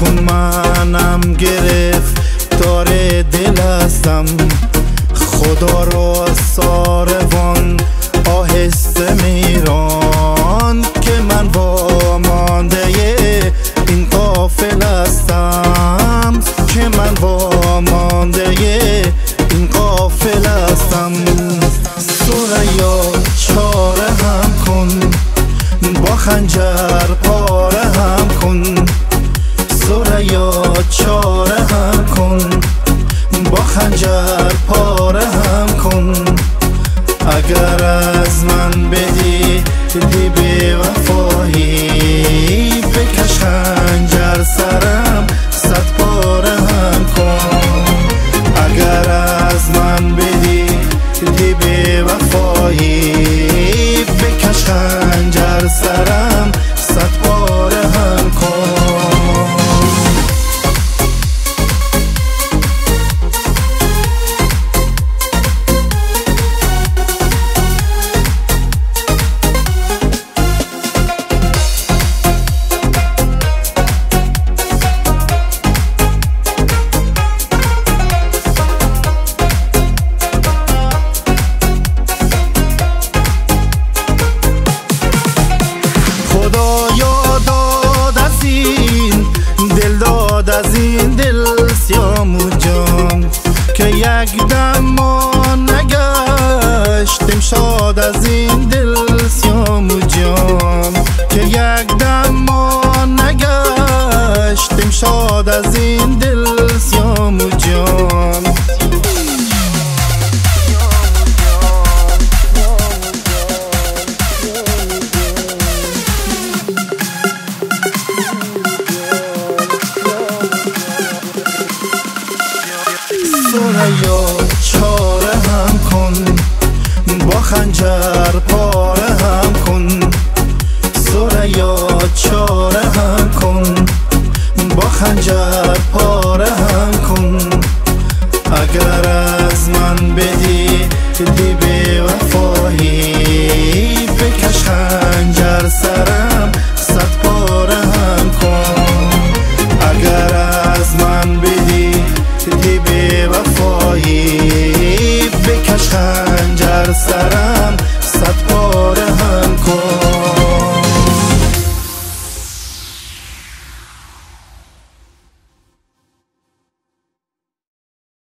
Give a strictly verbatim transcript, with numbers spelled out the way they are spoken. کنم گرفت داره دل هستم خدا را ساروان آهسته میران که من وامانده این قافل هستم که من وامانده این قافل هستم سریا چاره هم کن با خنجر پاره هم کن سریا چاره هم کن با خنجر پاره هم کن اگر از من بدی دی بی وفایی بکش خنجر سرم صد پاره هم کن اگر از من بدی دی بی وفایی بکش خنجر سرم صد پاره هم کن یک دم ما نگشتیم شاد از این دل سیام و جان که یک دم ما نگشتیم شاد از این دل سیام و جان سریا چاره هم کن با خنجر پاره هم کن سریا چاره هم کن با خنجر پاره هم کن اگر از من بدی